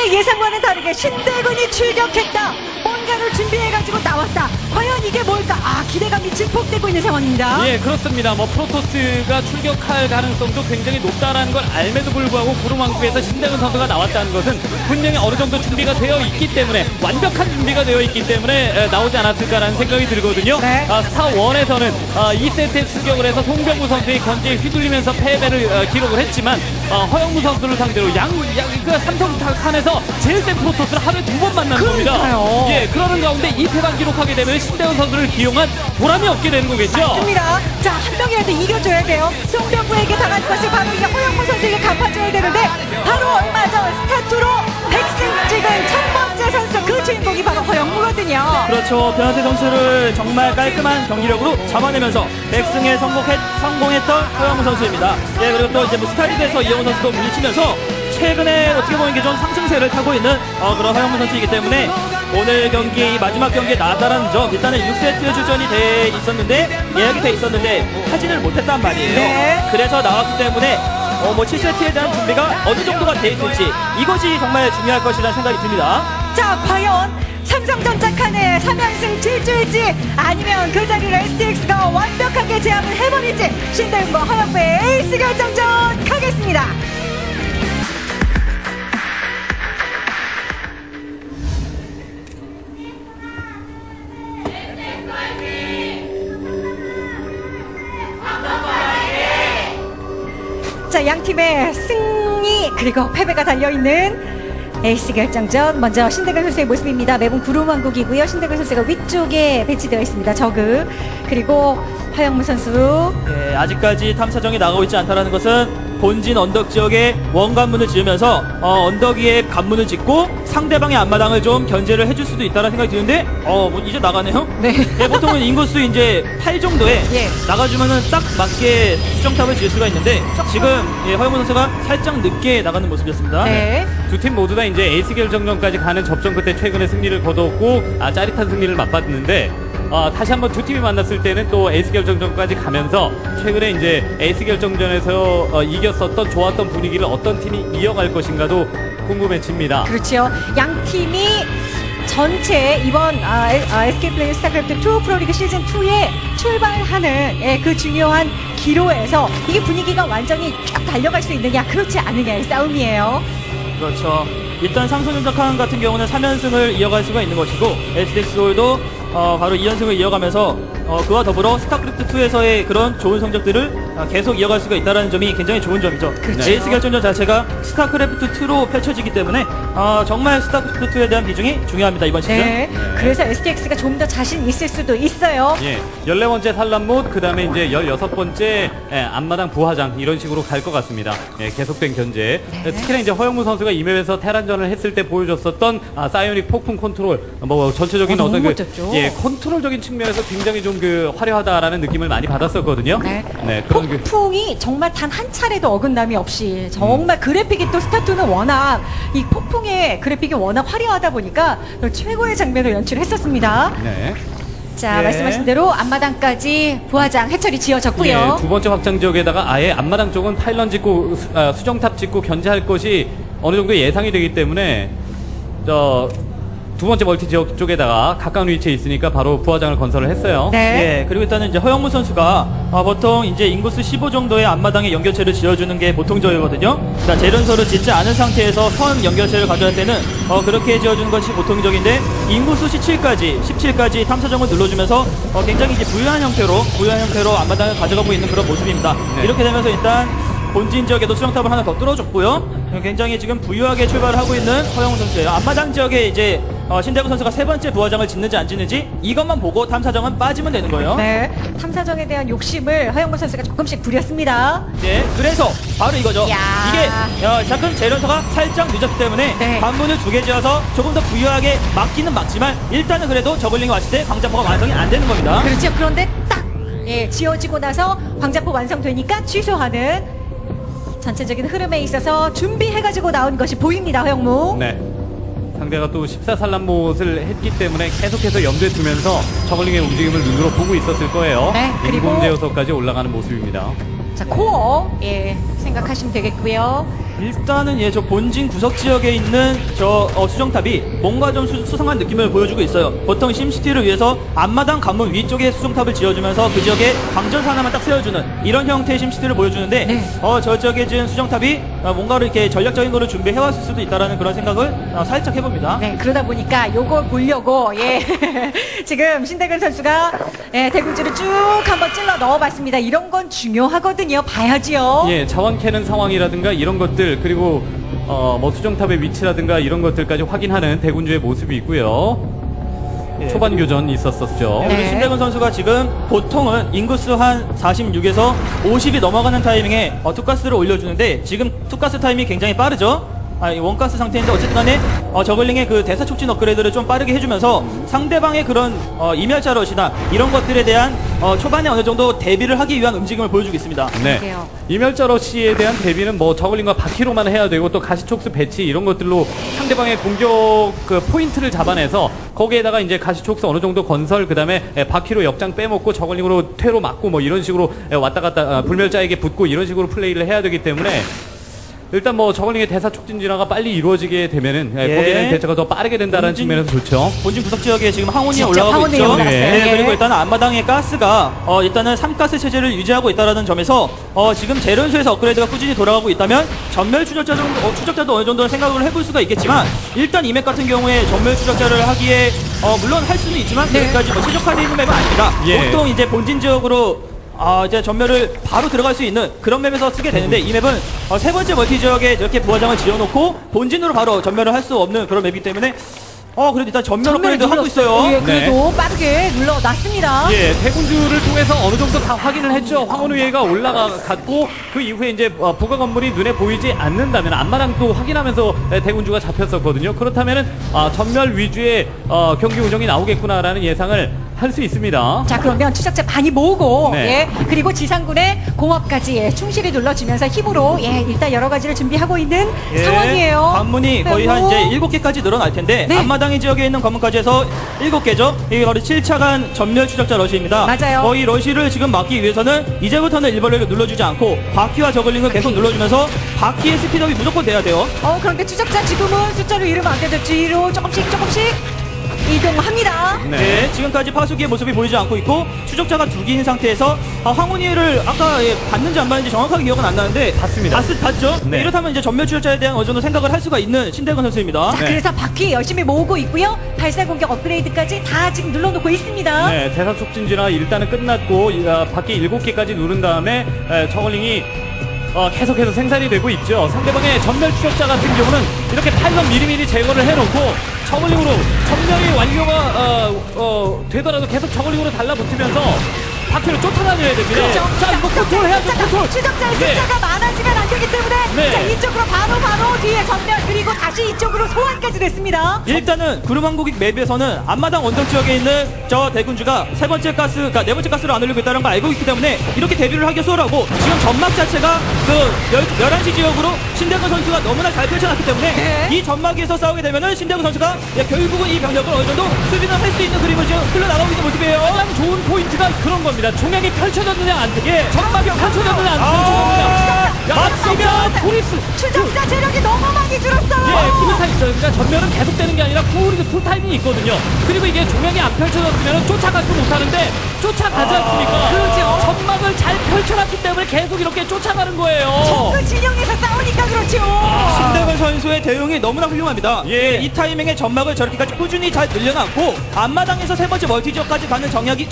우리의 예상과는 다르게 신대근이 출격했다. 뭔가를 준비해가지고 나왔다. 과연 이게 뭘까? 아, 기대감이 증폭되고 있는 상황입니다. 예, 그렇습니다. 뭐 프로토스가 출격할 가능성도 굉장히 높다라는 걸 알매도 불구하고 구름왕국에서 신대근 선수가 나왔다는 것은 분명히 어느 정도 준비가 되어 있기 때문에, 완벽한 준비가 되어 있기 때문에 나오지 않았을까라는 생각이 들거든요. 네. 스타1에서는 2세트에 출격을 해서 송병우 선수의 견제에 휘둘리면서 패배를 기록을 했지만, 허영무 선수를 상대로 그 삼성 칸에서 제일 센 프로토스를 하루에 두 번 만나는 겁니다. 예, 그러는 가운데 2패만 기록하게 되면 신대건 선수를 기용한 보람이 없게 되는 거겠죠? 맞습니다. 자, 한 명이라도 이겨줘야 돼요. 송병구에게 당한 것을 바로 이제 허영무 선수에게 갚아줘야 되는데, 바로 얼마 전 스타트로 100승 찍은 첫 번째 선수, 그 주인공이 바로 허영무거든요. 그렇죠. 변환태 선수를 정말 깔끔한 경기력으로 잡아내면서 100승에 성공했던 허영무 선수입니다. 예, 그리고 또 이제 뭐 스타리그에서 이영호 선수도 부딪히면서 최근에 어떻게 보면 이게 좀 상승세를 타고 있는 그런 허영무 선수이기 때문에, 오늘 경기 마지막 경기에 나왔다는 점, 일단은 6세트 출전이 돼 있었는데, 예약이 돼 있었는데 하지를 못했단 말이에요. 네. 그래서 나왔기 때문에 7세트에 대한 준비가 어느 정도가 돼 있을지, 이것이 정말 중요할 것이라는 생각이 듭니다. 자, 과연 삼성전자 칸에 3연승 질주일지, 아니면 그 자리를 STX가 완벽하게 제압을 해버릴지, 신대군과 허영무의 에이스 결정전 가겠습니다. 자, 양팀의 승리 그리고 패배가 달려있는 에이스 결정전, 먼저 신대근 선수의 모습입니다. 매번 구름왕국이고요. 신대근 선수가 위쪽에 배치되어 있습니다. 저그, 그리고 허영무 선수. 네, 아직까지 탐사정이 나가고 있지 않다는 것은 본진 언덕 지역에 원관문을 지으면서 언덕 위에 관문을 짓고 상대방의 앞마당을 좀 견제를 해줄 수도 있다는 생각이 드는데, 뭐 이제 나가네요? 네. 네, 보통은 인구수 이제 8 정도에 예. 나가주면은 딱 맞게 수정탑을 지을 수가 있는데, 지금 예, 허영무 선수가 살짝 늦게 나가는 모습이었습니다. 네. 두 팀 모두 다 이제 에이스 결정전까지 가는 접전 끝에 최근에 승리를 거뒀고, 짜릿한 승리를 맛봤는데, 다시 한번 두 팀이 만났을 때는 또 에이스 결정전까지 가면서, 최근에 이제 에이스 결정전에서 이겼었던 좋았던 분위기를 어떤 팀이 이어갈 것인가도 궁금해집니다. 그렇죠. 양 팀이 전체 이번 SK 플레이 스타크래프트2 프로리그 시즌 2에 출발하는 그 중요한 기로에서 이게 분위기가 완전히 쫙 달려갈 수 있느냐, 그렇지 않느냐의 싸움이에요. 그렇죠. 일단 상승전자칸 같은 경우는 3연승을 이어갈 수가 있는 것이고, STX Soul도 바로 2연승을 이어가면서 그와 더불어 스타크래프트2에서의 그런 좋은 성적들을 계속 이어갈 수가 있다는 점이 굉장히 좋은 점이죠. 그렇죠. 에이스 결정전 자체가 스타크래프트2로 펼쳐지기 때문에 정말 스타크래프트2에 대한 비중이 중요합니다, 이번 시즌. 네. 그래서 STX가 좀 더 자신 있을 수도 있어요. 예, 14번째 산란못, 그 다음에 이제 16번째 앞마당 부화장, 이런 식으로 갈 것 같습니다. 예, 계속된 견제. 네. 특히나 이제 허영무 선수가 이맵에서 테란전을 했을 때 보여줬었던 사이오닉 폭풍 컨트롤, 뭐 전체적인 어떤 예, 컨트롤적인 측면에서 굉장히 좀 화려하다라는 느낌을 많이 받았었거든요. 네. 네, 그런 폭풍이 정말 단 한 차례도 어긋남이 없이 정말 그래픽이, 또 스타트는 워낙 이 폭풍의 그래픽이 워낙 화려하다 보니까 최고의 장면을 연출했었습니다. 네. 자, 예. 말씀하신 대로 앞마당까지 부화장 해철이 지어졌고요. 예, 두 번째 확장 지역에다가 아예 앞마당 쪽은 파일런 짓고 수정탑 짓고 견제할 것이 어느 정도 예상이 되기 때문에, 두 번째 멀티 지역 쪽에다가 가까운 위치에 있으니까 바로 부화장을 건설을 했어요. 네. 예, 그리고 일단은 이제 허영무 선수가 보통 이제 인구수 15 정도의 앞마당에 연결체를 지어주는 게 보통적이거든요. 그러니까 재련소를 짓지 않은 상태에서 선 연결체를 가져갈 때는 그렇게 지어주는 것이 보통적인데, 인구수 17까지 탐사정을 눌러주면서 굉장히 이제 부유한 형태로 앞마당을 가져가고 있는 그런 모습입니다. 네. 이렇게 되면서 일단 본진 지역에도 수정탑을 하나 더 뚫어줬고요. 굉장히 지금 부유하게 출발하고 있는 허영무 선수예요. 앞마당 지역에 이제 신대근 선수가 세 번째 부화장을 짓는지 안 짓는지, 이것만 보고 탐사정은 빠지면 되는 거예요. 네, 탐사정에 대한 욕심을 허영무 선수가 조금씩 부렸습니다. 네, 그래서 바로 이거죠. 이게 잠깐 재련소가 살짝 늦었기 때문에 네. 관문을 두 개 지어서 조금 더 부유하게 막기는 막지만, 일단은 그래도 저글링이 왔을 때 광자포가 완성이 안 되는 겁니다. 그렇죠. 그런데 딱 예, 지어지고 나서 광자포 완성되니까 취소하는 전체적인 흐름에 있어서 준비해가지고 나온 것이 보입니다, 허영무. 네. 상대가 또 14산란못을 했기 때문에 계속해서 염두에 두면서 저글링의 움직임을 눈으로 보고 있었을 거예요. 네, 그리고 인공제어서까지 올라가는 모습입니다. 자, 코어, 예, 생각하시면 되겠고요. 일단은 예, 저 본진 구석 지역에 있는 저 수정탑이 뭔가 좀 수상한 느낌을 보여주고 있어요. 보통 심시티를 위해서 앞마당 관문 위쪽에 수정탑을 지어주면서 그 지역에 광전사 하나만 딱 세워주는 이런 형태의 심시티를 보여주는데 네. 저 지역에 지은 수정탑이 뭔가 이렇게 전략적인 거를 준비해왔을 수도 있다라는 그런 생각을 살짝 해봅니다. 네, 그러다 보니까 요걸 보려고 예 지금 신대근 선수가 예, 대군주를 쭉 한번 찔러 넣어봤습니다. 이런 건 중요하거든요. 봐야지요. 예, 자원 캐는 상황이라든가 이런 것들 그리고 수정탑의 위치라든가 이런 것들까지 확인하는 대군주의 모습이 있고요. 예. 초반 교전이 있었었죠. 네. 신대근 선수가 지금 보통은 인구수 한 46에서 50이 넘어가는 타이밍에 투가스를 올려주는데 지금 투가스 타이밍이 굉장히 빠르죠. 원가스 상태인데 어쨌든 간에 저글링의 그 대사 촉진 업그레이드를 좀 빠르게 해주면서 상대방의 그런 이멸자 러시나 이런 것들에 대한 초반에 어느 정도 대비를 하기 위한 움직임을 보여주고 있습니다. 네. 이멸자 러시에 대한 대비는 뭐 저글링과 바퀴로만 해야 되고 또 가시촉수 배치 이런 것들로 상대방의 공격 그 포인트를 잡아내서 거기에다가 이제 가시촉수 어느 정도 건설 그다음에 바퀴로 역장 빼먹고 저글링으로 퇴로 막고 뭐 이런 식으로 왔다 갔다 불멸자에게 붙고 이런 식으로 플레이를 해야 되기 때문에 일단 뭐 저글링의 대사 촉진 진화가 빨리 이루어지게 되면은 예. 거기에는 대처가 더 빠르게 된다는 측면에서 좋죠. 본진 구석 지역에 지금 항온이 올라가고 있죠. 네. 네. 그리고 일단 앞마당의 가스가 일단은 3가스 체제를 유지하고 있다라는 점에서 지금 재련소에서 업그레이드가 꾸준히 돌아가고 있다면 전멸 추적자 추적자도 어느 정도 생각을 해볼 수가 있겠지만 일단 이맵 같은 경우에 전멸 추적자를 하기에 물론 할 수는 있지만 여기까지 뭐 최적화되어 있는 맵은 아닙니다. 예. 보통 이제 본진 지역으로 이제 전멸을 바로 들어갈 수 있는 그런 맵에서 쓰게 되는데 이 맵은 세 번째 멀티 지역에 이렇게 부하장을 지어놓고 본진으로 바로 전멸을 할 수 없는 그런 맵이기 때문에 그래도 일단 전멸 업그레이드 하고 있어요. 예, 그래도 네. 빠르게 눌러놨습니다. 예, 대군주를 통해서 어느 정도 다 확인을 했죠. 황혼의회가 올라갔고 그 이후에 이제 부가 건물이 눈에 보이지 않는다면 앞마당도 확인하면서 대군주가 잡혔었거든요. 그렇다면은 전멸 위주의 경기 운영이 나오겠구나라는 예상을 할 수 있습니다. 자, 그러면 추적자 많이 모으고 네. 예, 그리고 지상군의 공업까지 예, 충실히 눌러주면서 힘으로 예, 일단 여러 가지를 준비하고 있는 예, 상황이에요. 관문이 거의 한 이제 7개까지 늘어날 텐데 네. 앞마당의 지역에 있는 관문까지 해서 7개죠. 이게 바로 7차간 전멸 추적자 러시입니다. 맞아요. 거의 러시를 지금 막기 위해서는 이제부터는 일벌레를 눌러주지 않고 바퀴와 저글링을 계속 눌러주면서 바퀴의 스피드업이 무조건 돼야 돼요. 그런데 추적자 지금은 숫자로 이러면 안 되죠. 뒤로 조금씩 이동합니다. 네. 네, 지금까지 파수기의 모습이 보이지 않고 있고 추적자가 2기인 상태에서 황혼이를 아까 예, 봤는지 안 봤는지 정확하게 기억은 안 나는데 봤습니다. 봤죠. 네. 이렇다면 이제 전멸 추적자에 대한 어느 정도 생각을 할 수가 있는 신대건 선수입니다. 자, 네. 그래서 바퀴 열심히 모으고 있고요. 발사 공격 업그레이드까지 다 지금 눌러놓고 있습니다. 네, 대사 촉진지나 일단은 끝났고 바퀴 7개까지 누른 다음에 저글링이 계속해서 생산이 되고 있죠. 상대방의 전멸 추적자 같은 경우는 이렇게 파일럿 미리미리 제거를 해놓고 저글링으로 전멸이 완료가 되더라도 계속 저글링으로 달라붙으면서 바퀴를 쫓아다녀야 됩니다. 그렇죠. 자, 이거 컨트롤 해야죠. 추적자의 숫자가 네. 많아지면 안 되기 때문에 네. 자, 이쪽으로 바로 뒤에 전멸 그리고 다시 이쪽으로 소환까지 됐습니다. 일단은 구름왕국익 맵에서는 앞마당 원정 지역에 있는 저 대군주가 네 번째 가스를 안 올리고 있다는 걸 알고 있기 때문에 이렇게 데뷔를 하기가 수월하고 지금 점막 자체가 그 11시 지역으로 신대근 선수가 너무나 잘 펼쳐놨기 때문에 네. 이 점막에서 싸우게 되면은 신대근 선수가 결국은 이 병력을 어느 정도 수비는 할 수 있는 그림을 지금 흘러나가고 있는 모습이에요. 가장 좋은 포인트가 그런 겁니다. 종양이 펼쳐졌느냐 안 되게 점막이 펼쳐졌느냐 안 되게 맞으면 포리스 추적자 체력이 너무 많이 줄었어요. 예, 풀타임 있어요. 그러니까 전면은 계속 되는 게 아니라 코울이 풀타임이 있거든요. 그리고 이게 종양이 안 펼쳐졌으면 쫓아가지 못하는데 쫓아가지 않습니까? 그렇죠. 점막을 잘 펼쳐놨기 때문에 계속 이렇게 쫓아가는 거예요. 정글 진영에서 싸우니까 그렇죠. 신대근 선수의 대응이 너무나 훌륭합니다. 예, 이 타이밍에 점막을 저렇게까지 꾸준히 잘 늘려놨고 앞마당에서 세 번째 멀티 지역까지 가는 점막이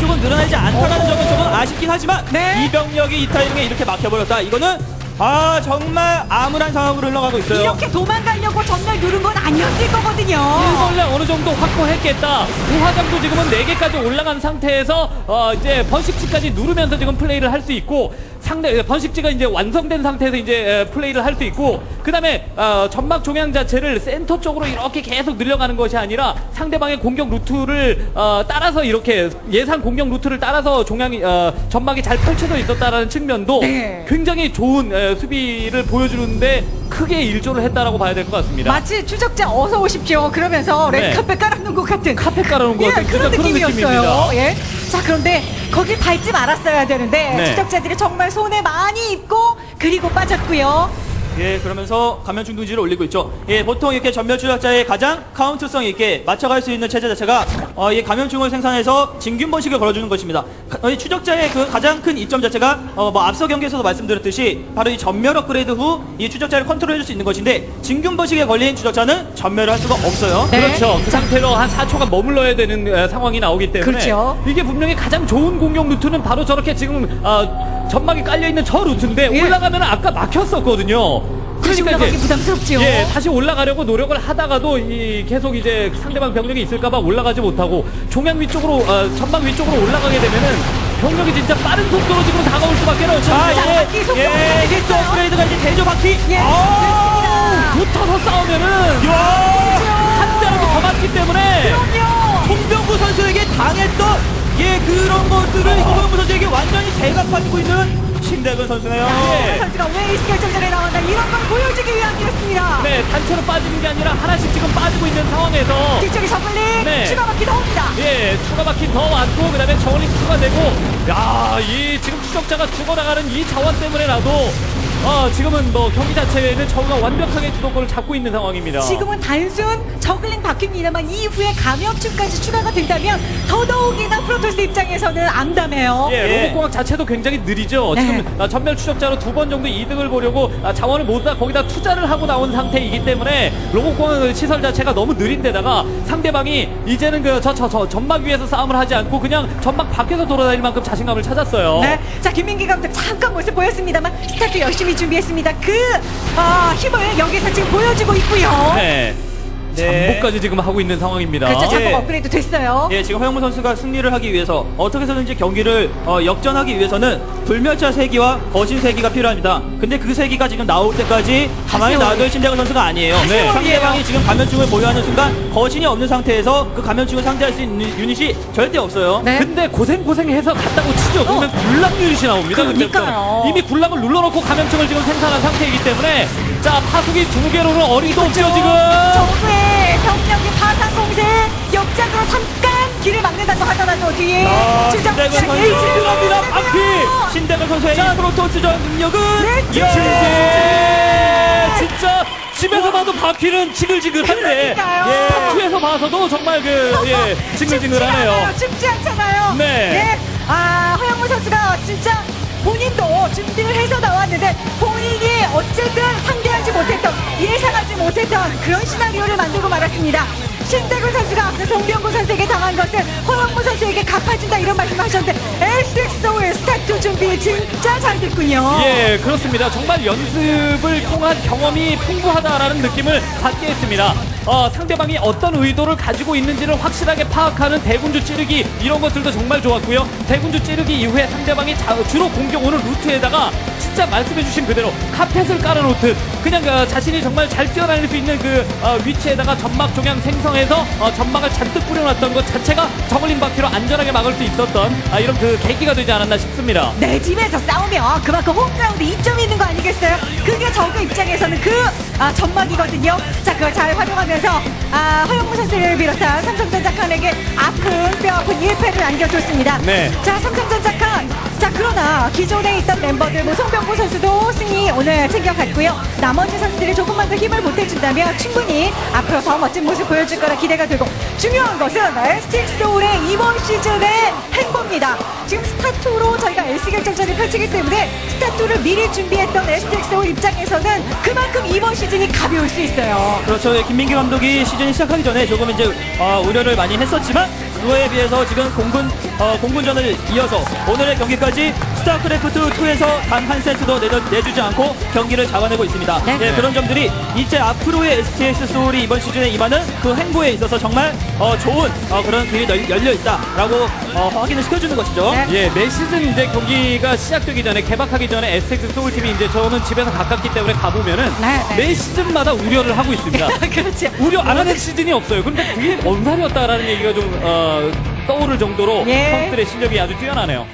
조금 늘어나지 않다라는 점은 조금 아쉽긴 하지만 네. 이 병력이 이 타이밍에 이렇게 막혀버렸다. 이거는 정말 암울한 상황으로 흘러가고 있어요. 이렇게 도망가려고 전멸 누른 건 아니었을 거거든요. 일벌레 어느 정도 확보했겠다. 부화장도 지금은 4개까지 올라간 상태에서 이제 번식지까지 누르면서 지금 플레이를 할 수 있고 상대 번식지가 이제 완성된 상태에서 이제 플레이를 할 수 있고 그다음에 점막 종양 자체를 센터 쪽으로 이렇게 계속 늘려가는 것이 아니라 상대방의 공격 루트를 따라서 이렇게 예상 공격 루트를 따라서 종양이 점막이 잘 펼쳐져 있었다라는 측면도 네. 굉장히 좋은 수비를 보여주는데 크게 일조를 했다라고 봐야 될 것 같습니다. 마치 추적자 어서 오십시오 그러면서 네. 레드카펫 깔아놓은 것 같은 그런 느낌이었어요. 예. 자, 그런데 거기 밟지 말았어야 되는데 네. 추적자들이 정말 손에 많이 입고 그리고 빠졌고요. 예, 그러면서 감염충동지를 올리고 있죠. 예, 보통 이렇게 전멸추적자의 가장 카운트성 있게 맞춰갈 수 있는 체제 자체가 이 감염충을 생산해서 진균 번식을 걸어주는 것입니다. 추적자의 그 가장 큰 이점 자체가 앞서 경기에서도 말씀드렸듯이 바로 이 전멸 업그레이드 후 이 추적자를 컨트롤해줄 수 있는 것인데 진균 번식에 걸린 추적자는 전멸을 할 수가 없어요. 네. 그렇죠. 그 상태로 한 4초간 머물러야 되는 상황이 나오기 때문에 그렇죠. 이게 분명히 가장 좋은 공격 루트는 바로 저렇게 지금 점막이 깔려있는 저 루트인데 예. 올라가면 아까 막혔었거든요. 다시 그러니까 올라가기 부담스럽지요. 예, 다시 올라가려고 노력을 하다가도 계속 이제 상대방 병력이 있을까봐 올라가지 못하고 종양 위쪽으로 전방 위쪽으로 올라가게 되면은 병력이 진짜 빠른 속도로 지금 다가올 수밖에 없죠. 아, 예, 이제 업그레이드가 이제 대조 바퀴. 예, 아, 붙어서 싸우면은 한 대라도 더 맞기 때문에 송병구 선수에게 당했던 예 그런 것들을 허영무 선수에게 완전히 제압받고 있는. 신대근 선수네요. 네. 네. 선수가 왜 이 결정전에 나온다 이런 걸 보여주기 위한 길이었습니다. 네, 단체로 빠지는 게 아니라 하나씩 지금 빠지고 있는 상황에서 뒤쪽에 저글링 네. 추가 바퀴 더 옵니다. 예, 추가 바퀴 더 왔고 그다음에 저글링 추가되고, 야, 이 지금 추적자가 죽어나가는 이 자원 때문에라도 지금은 뭐 경기 자체에는 저그가 완벽하게 주도권을 잡고 있는 상황입니다. 지금은 단순 저글링 바뀝니다만 이후에 감염충까지 추가가 된다면 더더욱이나 프로토스 입장에서는 암담해요. 예, 로봇공학 자체도 굉장히 느리죠. 네. 지금 전멸 추적자로 두 번 정도 이득을 보려고 자원을 모두 다 거기다 투자를 하고 나온 상태이기 때문에 로봇공학 시설 자체가 너무 느린데다가 상대방이 이제는 저 점막 위에서 싸움을 하지 않고 그냥 점막 밖에서 돌아다닐 만큼 자신감을 찾았어요. 네, 자 김민기 감독 잠깐 모습 보였습니다만 스타트 열심히 준비했습니다. 힘을 여기서 지금 보여주고 있고요. 네. 잠복까지 지금 하고 있는 상황입니다. 그렇죠. 잠복 업그레이드 됐어요. 예, 지금 허영무 선수가 승리를 하기 위해서 어떻게 해서든지 경기를 역전하기 위해서는 불멸자 세기와 거신 세기가 필요합니다. 근데 그 세기가 지금 나올 때까지 가만히 놔둘 신대건 선수가 아니에요. 네. 상대방이 지금 감염충을 보유하는 순간 거신이 없는 상태에서 그 감염충을 상대할 수 있는 유닛이 절대 없어요. 네. 근데 고생해서 갔다고 치죠. 그러면 굴람 유닛이 나옵니다. 그러니까요. 이미 굴람을 눌러놓고 감염충을 지금 생산한 상태이기 때문에 자 파수기 2개로는 어림도 없죠. 지금 저그의 경력의 파산 공세 역작으로 잠깐 길을 막는다고 하더라도 뒤에 주장군이 들어갑니다. 바퀴 신대근 선수의 프로토스전 능력은 진짜 집에서 봐도 바퀴는 지글지글한데 타투에서 봐서도 정말 지글지글하네요. 춥지 않잖아요. 네. 아 허영무 선수가 진짜 본인도 준비를 해서 나왔는데 본인이 어쨌든 상대하지 못했던 예상하지 못했던 그런 시나리오를 만들고 말았습니다. 신대근 선수가 앞서 송병구 선수에게 당한 것을 허영무 선수에게 갚아준다 이런 말씀을 하셨는데 STX Soul 스타트 준비 진짜 잘 됐군요. 예, 그렇습니다. 정말 연습을 통한 경험이 풍부하다라는 느낌을 받게 했습니다. 상대방이 어떤 의도를 가지고 있는지를 확실하게 파악하는 대군주 찌르기 이런 것들도 정말 좋았고요. 대군주 찌르기 이후에 상대방이 주로 공격 오는 루트에다가 진짜 말씀해주신 그대로 카펫을 깔아놓듯 그냥 자신이 정말 잘 뛰어다닐 수 있는 그 위치에다가 점막 종양 생성 에서 점막을 잔뜩 뿌려놨던 것 자체가 저글링 바퀴로 안전하게 막을 수 있었던 이런 그 계기가 되지 않았나 싶습니다. 내 집에서 싸우면 그만큼 홈그라운드 이점이 있는 거 아니겠어요? 그게 저그 입장에서는 점막이거든요. 자 그걸 잘 활용하면서 허영무 선수를 비롯한 삼성전자칸에게 아픈 뼈아픈 1패를 안겨줬습니다. 네. 자 삼성전자칸 자 그러나 기존에 있던 멤버들 송병구 선수도 승리 오늘 챙겨갔고요. 나머지 선수들이 조금만 더 힘을 보태준다면 충분히 앞으로 더 멋진 모습 보여줄 거라 기대가 되고 중요한 것은 STX Soul의 이번 시즌의 행보입니다. 지금 스타트로 저희가 LC결정전을 펼치기 때문에 스타트를 미리 준비했던 STX Soul 입장에서는 그만큼 이번 시즌이 가벼울 수 있어요. 그렇죠. 김민규 감독이 시즌이 시작하기 전에 조금 이제 우려를 많이 했었지만 그거에 비해서 지금 공군전을 이어서 오늘의 경기까지 스타크래프트2에서 단 한 세트도 내주지 않고 경기를 잡아내고 있습니다. 네. 예, 그런 점들이 이제 앞으로의 STX Soul이 이번 시즌에 임하는 그 행보에 있어서 정말 좋은 그런 길이 열려있다라고 확인을 시켜주는 것이죠. 네. 예, 매 시즌 이제 경기가 시작되기 전에 개막하기 전에 STX Soul 팀이 이제 저는 집에서 가깝기 때문에 가보면은 네. 매 시즌마다 우려를 하고 있습니다. 그렇죠. 우려 안 하는 시즌이 없어요. 근데 그게 뭔 살이었다라는 얘기가 좀 떠오를 정도로 선수들의 실력이 아주 뛰어나네요.